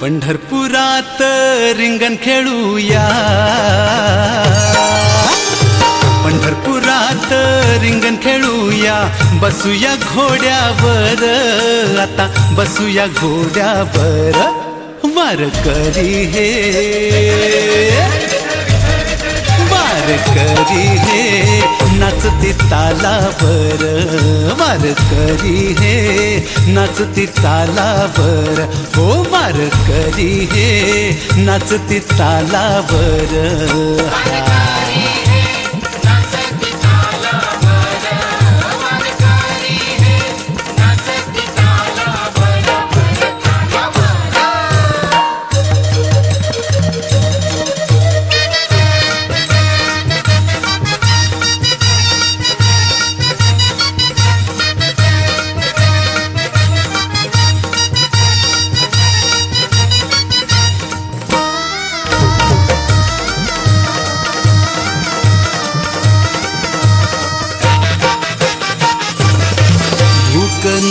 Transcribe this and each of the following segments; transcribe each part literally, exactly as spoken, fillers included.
पंढरपुरात रिंगण खेळूया, पंढरपुरात रिंगण खेळूया, बसूया घोड्यावर, आता बसूया घोड्यावर, वारकरी हे वारकरी हे नाचती तालावर, वारकरी हे नाचती तालावर, हो वारकरी हे नाचती तालावर, वारकरी हे नाचती तालावर, वारकरी हे नाचती तालावर।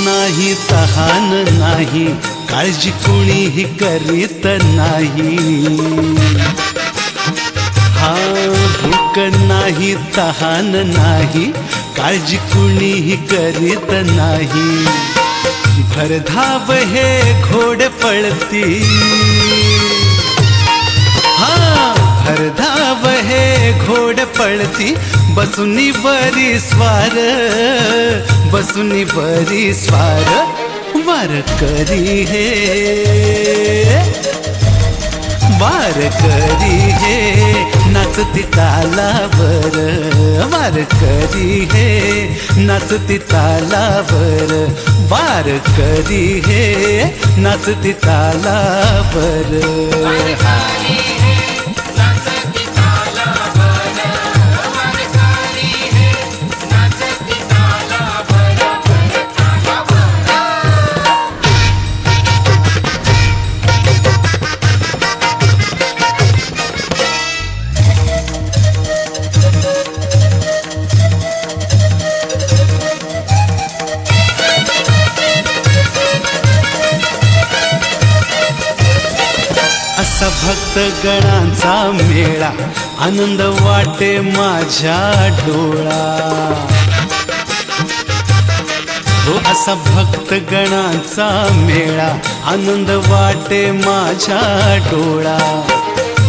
नाही तहान नाही, काळजी कोणीही करीत नाही, हा भूक नाही तहान नाही, काळजी कोणीही करीत नाही, भरधाव हे घोडे पळती, हा भरधाव हे घोडे पळती, बसुनी बरी स्वार, बसुनी बरी स्वार, वारकरी हे वारकरी हे नाचती तालावर, वारकरी हे नाचती तालावर, वारकरी हे नाचती तालावर, वारकरी हे भक्त गणांचा मेळा, आनंद वाटे माझ्या डोळा, हो असा भक्त गणांचा मेळा, आनंद वाटे माझ्या डोळा,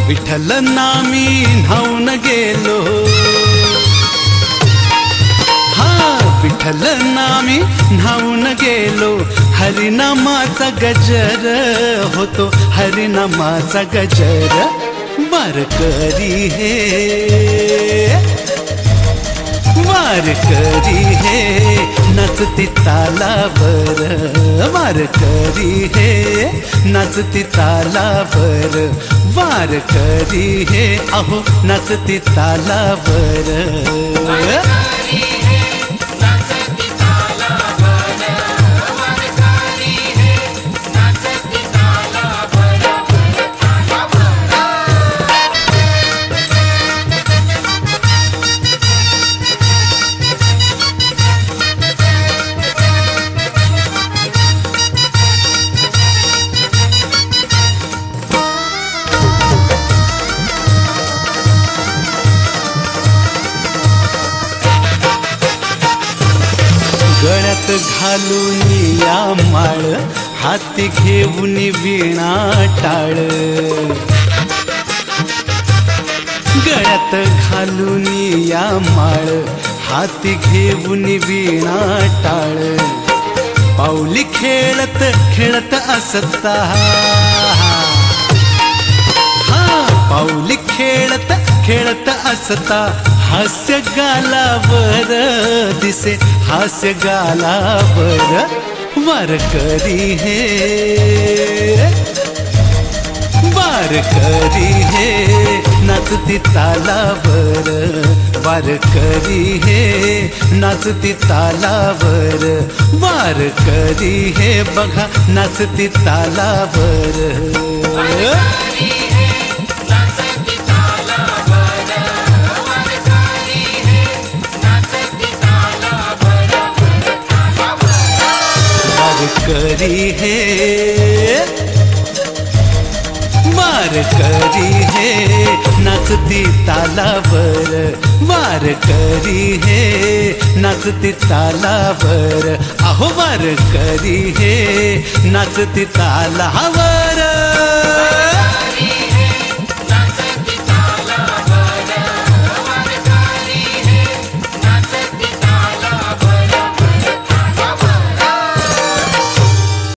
विठ्ठल नामी न्हाऊन गेलो, हा विठ्ठल नामी न्हाऊन गेलो, हरिनामाचा गजर होतो, हरिनामाचा गजर, वारकरी हे वारकरी हे नाचती तालावर, वारकरी हे नाचती तालावर, वारकरी हे अहो नाचती तालावर, वारकरी हे घालून या माळ, हाती घेऊन वीणा टाळ, गळ्यात घालून या माळ, हाती घेऊन वीणा टाळ, पाऊली खेळत खेळत असता, हा पाऊली खेळत खेळत असता, हास्य गालावर दिसे, हास्य गालावर, वारकरी हे वारकरी हे नाचती तालावर, वारकरी हे नाचती तालावर, वारकरी हे बघा नाचती तालावर, वारकरी हे वारकरी हे वारकरी है नाचती तालावर, वारकरी है नाचती तालावर, आहो वारकरी है नाचती तालावर।